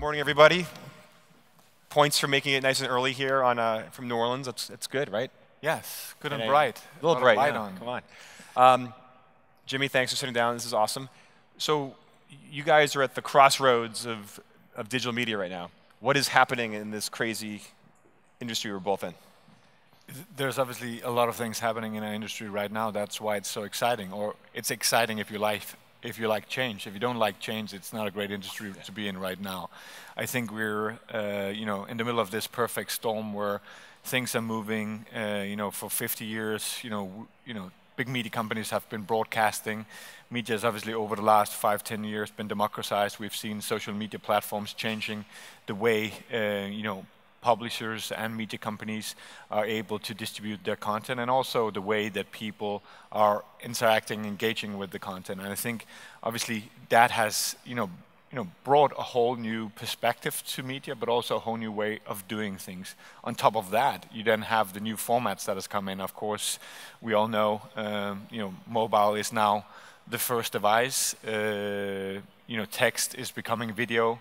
Good morning, everybody. Points for making it nice and early here on from New Orleans. It's good, right? Yes, good and bright. A little bright. Light on. Come on. Jimmy, thanks for sitting down. This is awesome. So you guys are at the crossroads of digital media right now. What is happening in this crazy industry we're both in? There's obviously a lot of things happening in our industry right now. That's why it's so exciting. Or it's exciting if you like change. If you don't like change, it's not a great industry to be in right now. I think we're in the middle of this perfect storm where things are moving. For 50 years, big media companies have been broadcasting. Media has obviously over the last 5-10 years been democratized. We've seen social media platforms changing the way publishers and media companies are able to distribute their content, and also the way that people are interacting, engaging with the content. And I think, obviously, that has brought a whole new perspective to media, but also a whole new way of doing things. On top of that, you then have the new formats that has come in. Of course, we all know, mobile is now the first device. Text is becoming video.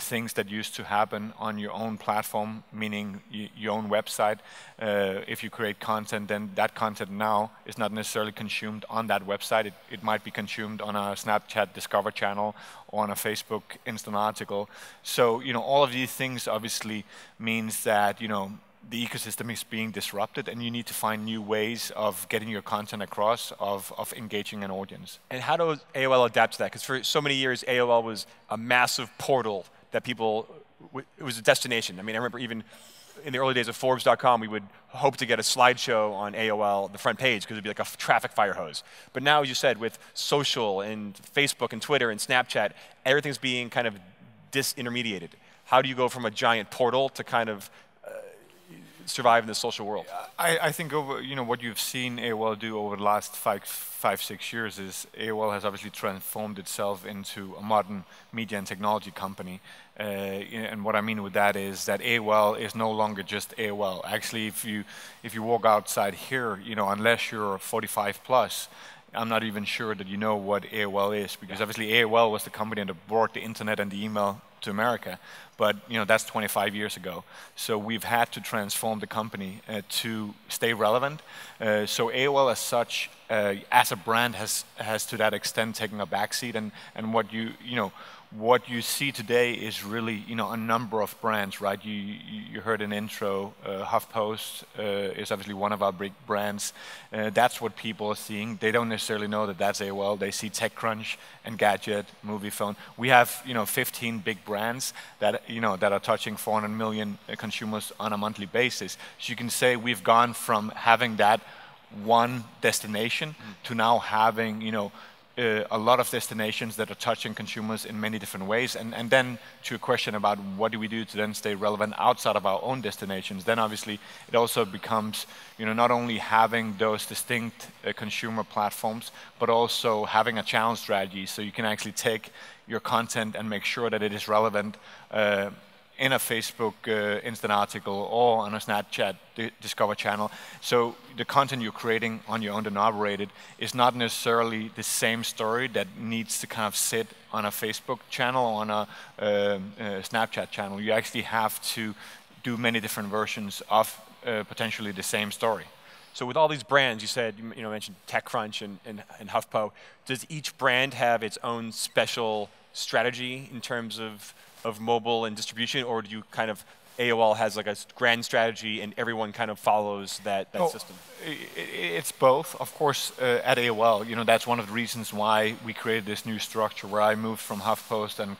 Things that used to happen on your own platform, meaning your own website. If you create content, then that content now is not necessarily consumed on that website. It might be consumed on a Snapchat Discover channel or on a Facebook Instant article. So, all of these things obviously means that, the ecosystem is being disrupted, and you need to find new ways of getting your content across, of engaging an audience. And how does AOL adapt to that? Because for so many years, AOL was a massive portal that it was a destination. I mean, I remember even in the early days of Forbes.com, we would hope to get a slideshow on AOL, the front page, because it would be like a traffic fire hose. But now, as you said, with social and Facebook and Twitter and Snapchat, everything's being kind of disintermediated. How do you go from a giant portal to kind of survive in the social world? I think what you've seen AOL do over the last five, 6 years is AOL has obviously transformed itself into a modern media and technology company. And what I mean with that is that AOL is no longer just AOL. Actually, if you walk outside here, unless you're 45 plus, I'm not even sure that you know what AOL is, because obviously AOL was the company that brought the internet and the email to America, but that's 25 years ago. So we've had to transform the company to stay relevant. So AOL, as such, as a brand, has to that extent taken a backseat, and what you see today is really a number of brands, right? You heard an intro. HuffPost is obviously one of our big brands. That's what people are seeing. They don't necessarily know that that's AOL. They see TechCrunch and Gadget, Moviefone. We have 15 big brands. That that are touching 400 million consumers on a monthly basis. So you can say we've gone from having that one destination to now having a lot of destinations that are touching consumers in many different ways. And then to a question about what do we do to then stay relevant outside of our own destinations, then obviously it also becomes not only having those distinct consumer platforms, but also having a channel strategy, so you can actually take your content and make sure that it is relevant in a Facebook Instant article or on a Snapchat Discover channel. So the content you're creating on your own and operated is not necessarily the same story that needs to kind of sit on a Facebook channel or on a Snapchat channel. You actually have to do many different versions of potentially the same story. So with all these brands, you said, mentioned TechCrunch and HuffPo, does each brand have its own special strategy in terms of mobile and distribution, or do you kind of, AOL has like a grand strategy and everyone kind of follows that system? It's both. Of course, at AOL, that's one of the reasons why we created this new structure where I moved from HuffPost and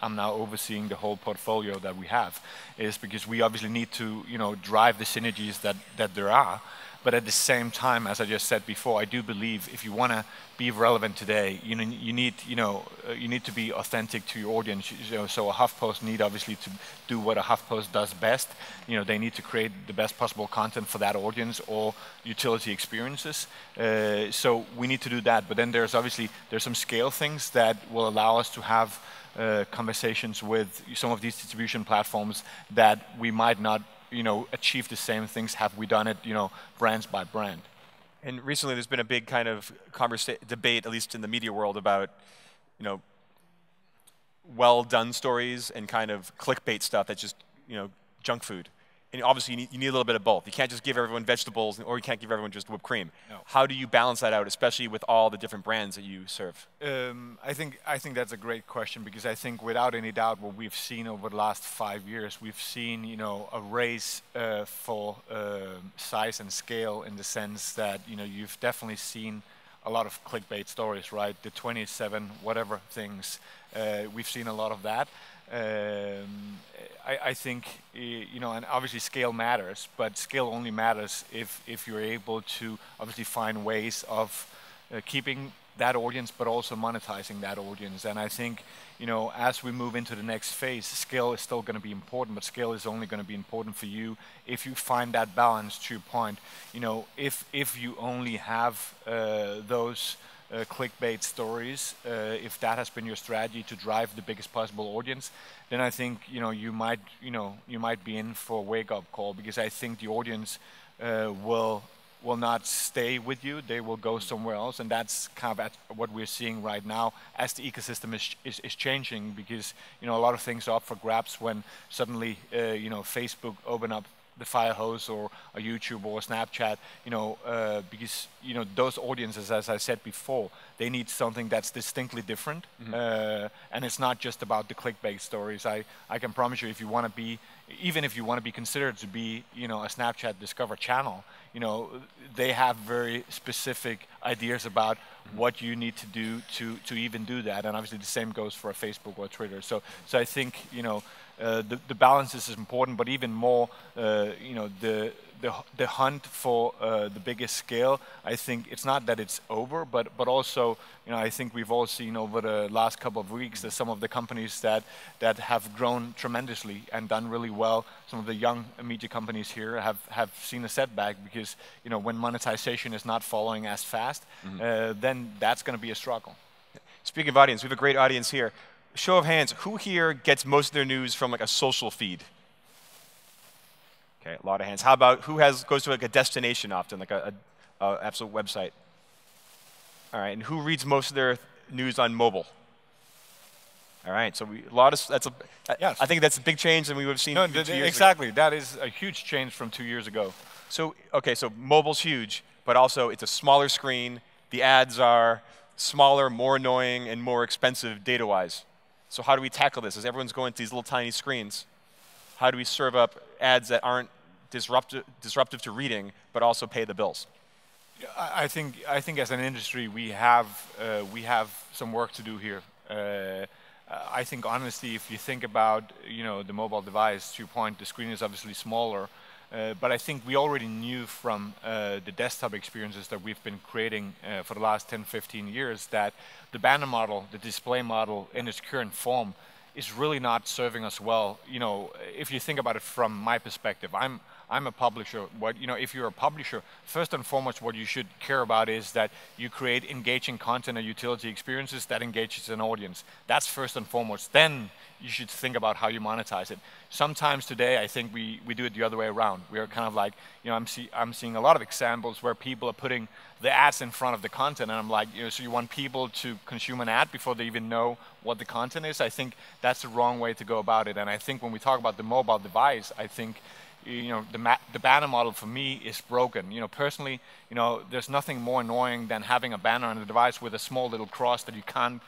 I'm now overseeing the whole portfolio that we have, is because we obviously need to drive the synergies that there are. But at the same time, as I just said before, I do believe if you want to be relevant today, you need to be authentic to your audience. So a HuffPost need obviously to do what a HuffPost does best. They need to create the best possible content for that audience or utility experiences. So we need to do that. But then there's some scale things that will allow us to have conversations with some of these distribution platforms that we might not achieve the same things have we done it, brands by brand. And recently there's been a big kind of debate, at least in the media world, about well done stories and kind of clickbait stuff that's just, you know, junk food. And obviously you need a little bit of both. You can't just give everyone vegetables or you can't give everyone just whipped cream. No. How do you balance that out, especially with all the different brands that you serve? I think that's a great question, because I think without any doubt what we've seen over the last 5 years, we've seen, you know, a race for size and scale, in the sense that, you know, you've definitely seen a lot of clickbait stories, right? The 27 whatever things. We've seen a lot of that. I think, you know, and obviously scale matters, but scale only matters if you're able to obviously find ways of keeping that audience, but also monetizing that audience. And I think, you know, as we move into the next phase, scale is still going to be important, but scale is only going to be important for you if you find that balance. To your point, you know, if you only have those clickbait stories, if that has been your strategy to drive the biggest possible audience, then I think, you know, you might be in for a wake-up call, because I think the audience will not stay with you. They will go somewhere else. And that's kind of what we're seeing right now as the ecosystem is changing, because, you know, a lot of things are up for grabs when suddenly, you know, Facebook open up the fire hose, or a YouTube or a Snapchat, you know, because, you know, those audiences, as I said before, they need something that's distinctly different. Mm-hmm. And it's not just about the clickbait stories. I can promise you, if you want to be, even if you want to be considered to be, you know, a Snapchat Discover channel, you know, they have very specific ideas about what you need to do to even do that. And obviously the same goes for a Facebook or Twitter. So I think, you know, the balance is important, but even more, you know, the hunt for the biggest scale. I think it's not that it's over, but also, you know, I think we've all seen over the last couple of weeks that some of the companies that have grown tremendously and done really well, some of the young media companies here have seen a setback, because, you know, when monetization is not following as fast, mm-hmm. Then that's going to be a struggle. Speaking of audience, we have a great audience here. Show of hands, who here gets most of their news from like a social feed? Okay, a lot of hands. How about who goes to like a destination often, like a absolute website? All right, and who reads most of their news on mobile? All right, so yes. I think that's a big change than we would have seen 2 years exactly. ago. That is a huge change from 2 years ago. So okay, so mobile's huge, but also it's a smaller screen. The ads are smaller, more annoying, and more expensive data-wise. So how do we tackle this? As everyone's going to these little tiny screens, how do we serve up ads that aren't disruptive to reading, but also pay the bills? I think as an industry, we have some work to do here. I think honestly, if you think about, you know, the mobile device, to your point, the screen is obviously smaller. But I think we already knew from the desktop experiences that we've been creating for the last 10, 15 years that the banner model, the display model in its current form, is really not serving us well. You know, if you think about it from my perspective, I'm a publisher. You know, if you're a publisher, first and foremost, what you should care about is that you create engaging content and utility experiences that engages an audience. That's first and foremost. Then you should think about how you monetize it. Sometimes today, I think we do it the other way around. We are kind of like, you know, I'm seeing a lot of examples where people are putting the ads in front of the content, and I'm like, you know, so you want people to consume an ad before they even know what the content is? I think that's the wrong way to go about it. And I think when we talk about the mobile device, I think, you know, the banner model for me is broken. You know, personally, you know, there's nothing more annoying than having a banner on the device with a small little cross that you can't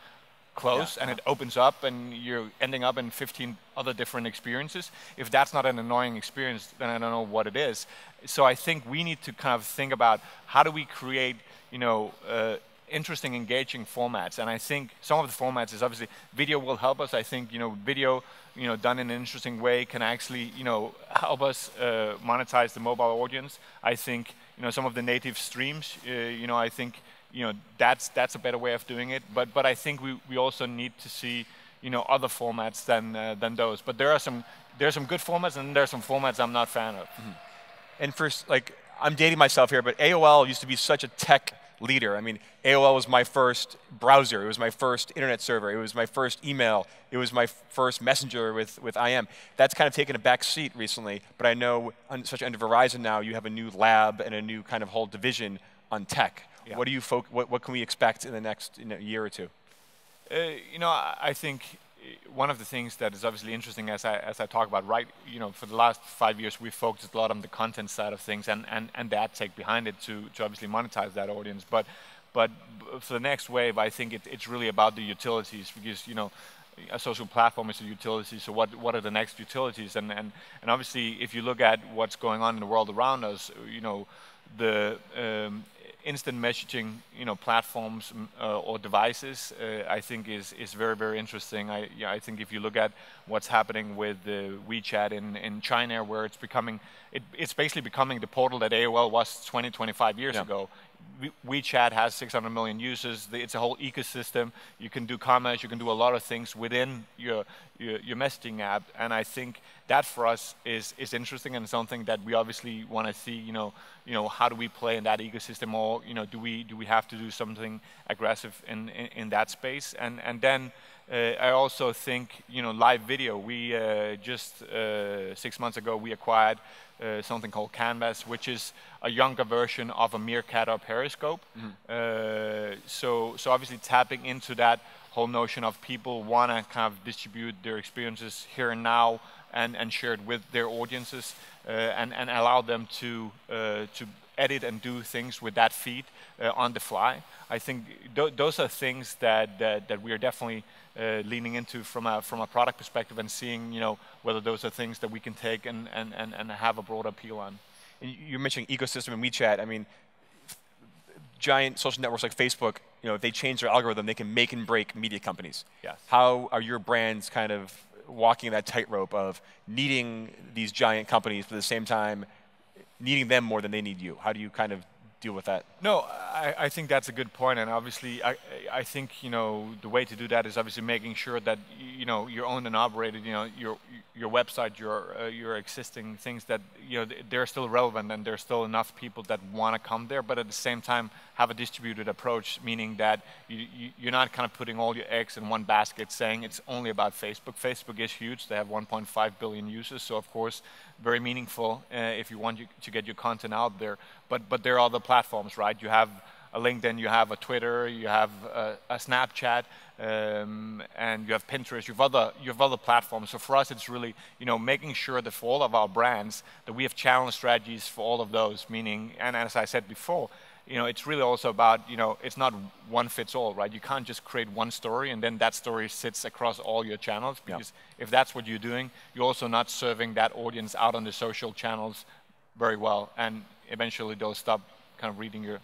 close, yeah. and it opens up and you're ending up in 15 other different experiences. If that's not an annoying experience, then I don't know what it is. So I think we need to kind of think about how do we create, you know, interesting, engaging formats. And I think some of the formats is obviously video will help us. I think, you know, video, you know, done in an interesting way can actually, you know, help us monetize the mobile audience. I think, you know, some of the native streams, you know, I think, you know, that's a better way of doing it. But I think we also need to see, you know, other formats than those. But there are some good formats, and there are some formats I'm not a fan of. Mm-hmm. And first, like, I'm dating myself here, but AOL used to be such a tech leader. I mean, AOL was my first browser. It was my first internet server. It was my first email. It was my first messenger with IM. That's kind of taken a back seat recently, but I know, especially under Verizon now, you have a new lab and a new kind of whole division on tech. Yeah. What can we expect in the next, you know, year or two? You know, I think one of the things that is obviously interesting, as I talk about, right, you know, for the last 5 years, we've focused a lot on the content side of things and the ad tech behind it to obviously monetize that audience. But for the next wave, I think it's really about the utilities, because, you know, a social platform is a utility, so what are the next utilities? And obviously, if you look at what's going on in the world around us, you know, the instant messaging, you know, platforms or devices, I think is very, very interesting. I think if you look at what's happening with WeChat in China, where it's becoming, it's basically becoming the portal that AOL was 20, 25 years ago. WeChat has 600 million users. It's a whole ecosystem. You can do commerce. You can do a lot of things within your messaging app. And I think that for us is interesting and something that we obviously want to see. You know, how do we play in that ecosystem, or you know, do we have to do something aggressive in that space? And then I also think, you know, live video. We just 6 months ago we acquired something called Canvas, which is a younger version of a Meerkat or Periscope. So obviously tapping into that whole notion of people want to kind of distribute their experiences here and now and share it with their audiences and allow them to edit and do things with that feed on the fly. I think those are things that we are definitely leaning into from a product perspective, and seeing, you know, whether those are things that we can take and have a broad appeal on. You're mentioning ecosystem and WeChat. I mean, giant social networks like Facebook, you know, if they change their algorithm, they can make and break media companies. Yes. How are your brands kind of walking that tightrope of needing these giant companies, but at the same time needing them more than they need you? How do you kind of deal with that? No, I think that's a good point, and obviously I think, you know, the way to do that is obviously making sure that, you know, you're owned and operated, you know, your website, your existing things, that, you know, they're still relevant and there's still enough people that want to come there, but at the same time have a distributed approach, meaning that you're not kind of putting all your eggs in one basket saying it's only about Facebook. Facebook is huge. They have 1.5 billion users, so of course very meaningful if you want to get your content out there. But there are other platforms, right? You have a LinkedIn, you have a Twitter, you have a Snapchat, and you have Pinterest. You have other platforms. So for us, it's really, you know, making sure that for all of our brands that we have channel strategies for all of those. Meaning, and as I said before, you know, it's really also about, you know, it's not one fits all, right? You can't just create one story and then that story sits across all your channels, because if that's what you're doing, you're also not serving that audience out on the social channels very well, and eventually they'll stop kind of reading your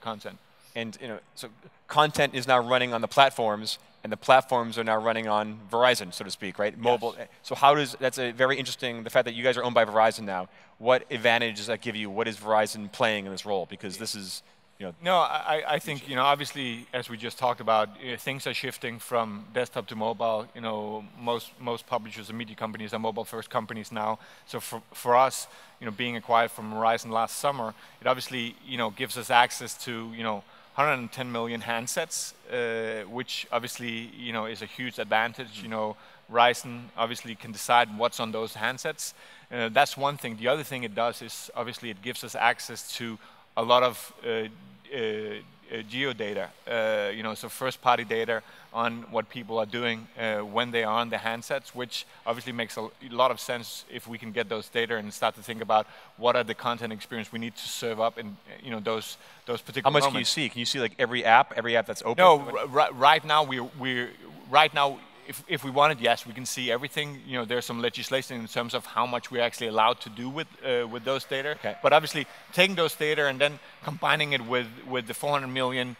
content. And, you know, so content is now running on the platforms, and the platforms are now running on Verizon, so to speak, right? Mobile. Yes. So how does, that's a very interesting, the fact that you guys are owned by Verizon now, what advantage does that give you? What is Verizon playing in this role? Because this is, you know. No, I think, you know, obviously, as we just talked about, things are shifting from desktop to mobile. You know, most publishers and media companies are mobile-first companies now. So for us, you know, being acquired from Verizon last summer, it obviously, you know, gives us access to, you know, 110 million handsets, which obviously, you know, is a huge advantage. You know, Verizon obviously can decide what's on those handsets. That's one thing. The other thing it does is obviously it gives us access to a lot of geo data. You know, so first-party data on what people are doing when they are on the handsets, which obviously makes a lot of sense if we can get those data and start to think about what are the content experience we need to serve up in, you know, those particular moments. How much can you see? Can you see like every app that's open? No, right now right now. If we wanted, yes, we can see everything. You know, there's some legislation in terms of how much we're actually allowed to do with those data. Okay. But obviously, taking those data and then combining it with the 400 million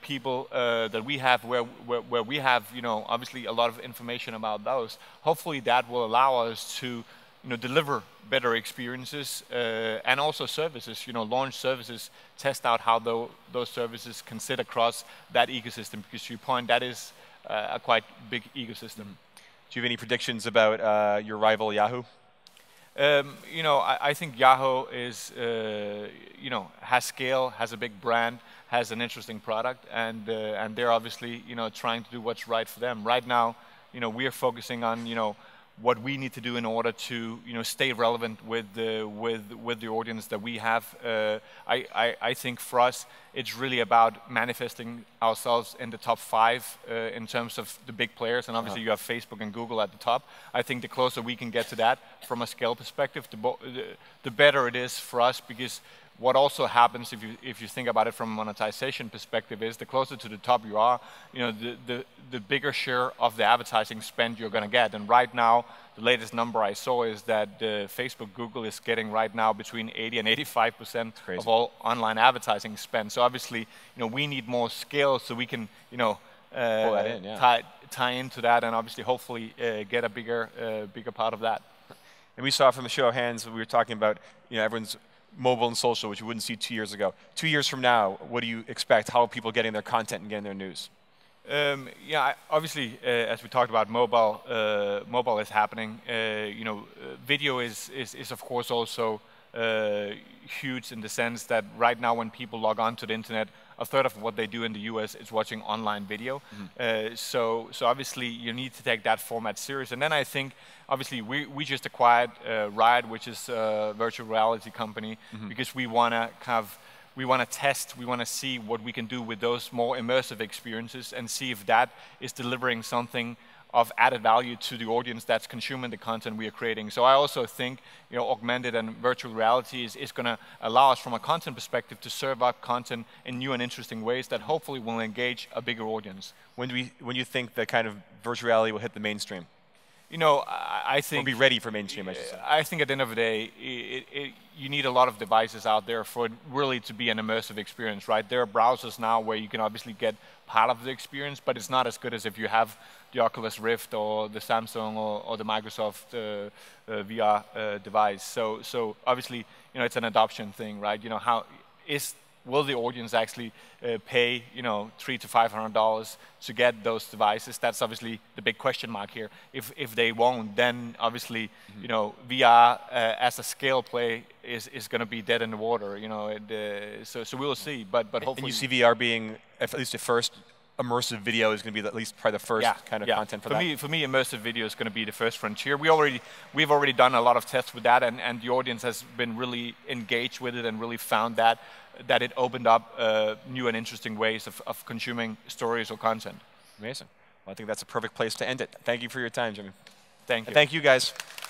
people that we have, where we have, you know, obviously a lot of information about those. Hopefully, that will allow us to, you know, deliver better experiences and also services. You know, launch services, test out how those services can sit across that ecosystem. Because to your point, that is a quite big ecosystem. Do you have any predictions about your rival Yahoo? You know, I think Yahoo is, you know, has scale, has a big brand, has an interesting product, and they're obviously, you know, trying to do what's right for them. Right now, you know, we are focusing on, you know, what we need to do in order to, you know, stay relevant with the audience that we have. I think for us it's really about manifesting ourselves in the top 5 in terms of the big players, and obviously you have Facebook and Google at the top. I think the closer we can get to that from a scale perspective, the better it is for us, because what also happens, if you think about it from a monetization perspective, is the closer to the top you are, you know, the bigger share of the advertising spend you're going to get. And right now, the latest number I saw is that Facebook, Google is getting right now between 80 and 85% of all online advertising spend. So obviously, you know, we need more scale so we can, you know, tie into that, and obviously, hopefully, get a bigger part of that. And we saw from the show of hands, we were talking about, you know, everyone's mobile and social, which you wouldn't see 2 years ago. 2 years from now, what do you expect? How are people getting their content and getting their news? Yeah, obviously, as we talked about, mobile is happening. You know, video is of course also huge in the sense that right now, when people log on to the internet, 1/3 of what they do in the US is watching online video. Mm-hmm. So obviously you need to take that format serious. And then I think, obviously, we just acquired Riot, which is a virtual reality company, mm-hmm. because we want to kind of, we want to see what we can do with those more immersive experiences and see if that is delivering something of added value to the audience that's consuming the content we are creating. So I also think, you know, augmented and virtual reality is going to allow us, from a content perspective, to serve up content in new and interesting ways that hopefully will engage a bigger audience. When you think that kind of virtual reality will hit the mainstream? You know, I think we'll be ready for mainstream, I should say. I think at the end of the day, you need a lot of devices out there for it really to be an immersive experience, right? There are browsers now where you can obviously get part of the experience, but it's not as good as if you have the Oculus Rift or the Samsung or the Microsoft VR device. So obviously, you know, it's an adoption thing, right? You know, will the audience actually pay, you know, $300 to $500 to get those devices? That's obviously the big question mark here. If they won't, then obviously, mm-hmm. you know, VR as a scale play is going to be dead in the water. You know, so we'll see. But hopefully, and you see VR being at least the first. Immersive video is going to be at least probably the first kind of content for that. For me, immersive video is going to be the first frontier. We've already done a lot of tests with that, and the audience has been really engaged with it and really found that it opened up new and interesting ways of consuming stories or content. Amazing. Well, I think that's a perfect place to end it. Thank you for your time, Jimmy. Thank you. And thank you, guys.